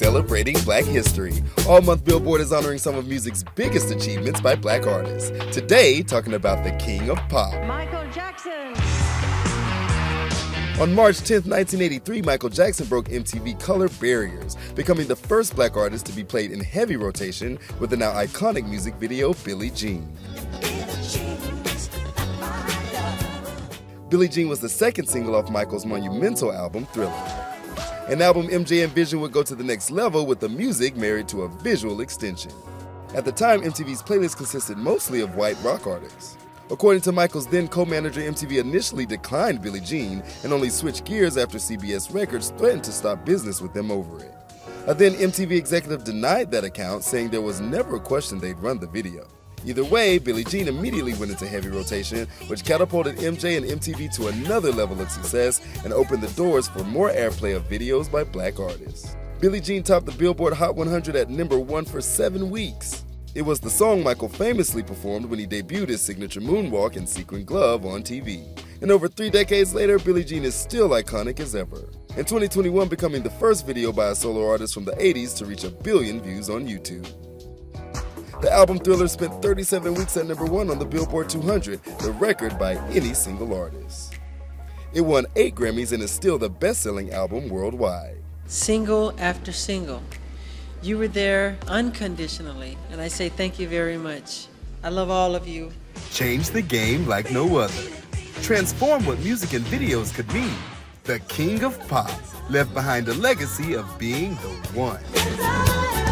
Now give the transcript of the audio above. celebrating Black history. All month, Billboard is honoring some of music's biggest achievements by Black artists. Today, talking about the King of Pop, Michael Jackson. On March 10, 1983, Michael Jackson broke MTV color barriers, becoming the first Black artist to be played in heavy rotation with the now iconic music video, Billie Jean. Billie Jean was the second single off Michael's monumental album, Thriller, an album MJ envisioned would go to the next level with the music married to a visual extension. At the time, MTV's playlist consisted mostly of white rock artists. According to Michael's then co-manager, MTV initially declined Billie Jean and only switched gears after CBS Records threatened to stop business with them over it. A then MTV executive denied that account, saying there was never a question they'd run the video. Either way, Billie Jean immediately went into heavy rotation, which catapulted MJ and MTV to another level of success and opened the doors for more airplay of videos by Black artists. Billie Jean topped the Billboard Hot 100 at #1 for 7 weeks. It was the song Michael famously performed when he debuted his signature moonwalk and sequin glove on TV. And over 3 decades later, Billie Jean is still iconic as ever. In 2021, becoming the first video by a solo artist from the 80s to reach 1 billion views on YouTube. The album Thriller spent 37 weeks at #1 on the Billboard 200, the record by any single artist. It won 8 Grammys and is still the best-selling album worldwide. Single after single. You were there unconditionally, and I say thank you very much. I love all of you. Change the game like no other. Transform what music and videos could mean. The King of Pop left behind a legacy of being the one.